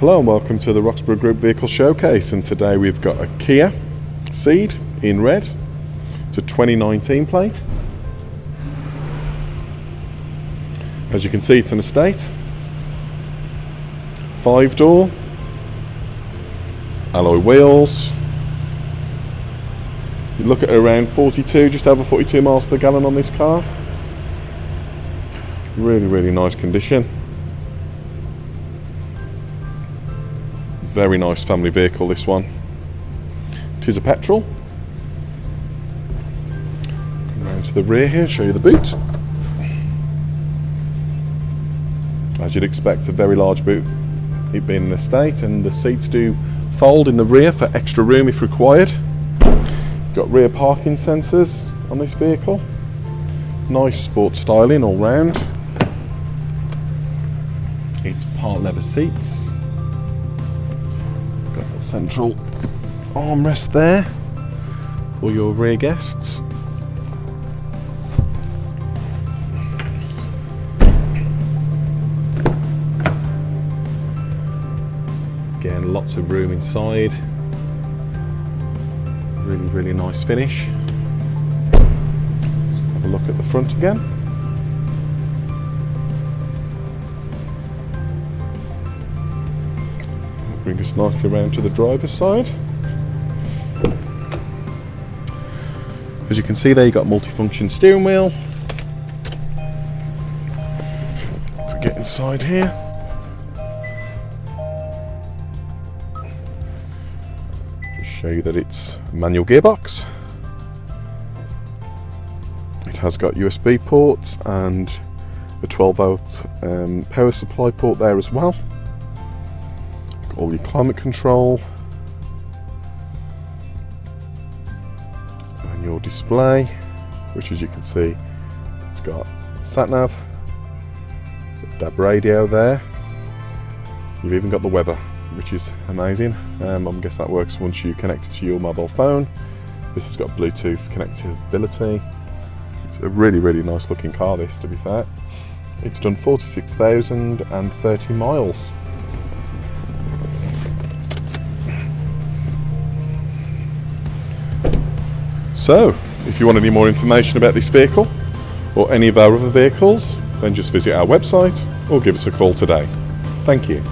Hello and welcome to the Roxburghe Group Vehicle Showcase, and today we've got a Kia Ceed in red. It's a 2019 plate. As you can see, it's an estate. 5-door, alloy wheels. You look at around 42, just over 42 miles to the gallon on this car. Really, really nice condition. Very nice family vehicle, this one. It is a petrol. Come round to the rear here, show you the boot. As you'd expect, a very large boot, it being an estate, and the seats do fold in the rear for extra room if required. Got rear parking sensors on this vehicle. Nice sports styling all round. It's part leather seats. Central armrest there for your rear guests. Again, lots of room inside. Really, really nice finish. Let's have a look at the front again. Bring us nicely around to the driver's side. As you can see there, you've got multifunction steering wheel. If we get inside here. Just show you that it's a manual gearbox. It has got USB ports and a 12-volt power supply port there as well. All your climate control and your display, which, as you can see, it's got sat nav, DAB radio there. You've even got the weather, which is amazing. I guess that works once you connect it to your mobile phone. This has got Bluetooth connectivity. It's a really, really nice looking car, this, to be fair. It's done 46,030 miles. So, if you want any more information about this vehicle or any of our other vehicles, then just visit our website or give us a call today. Thank you.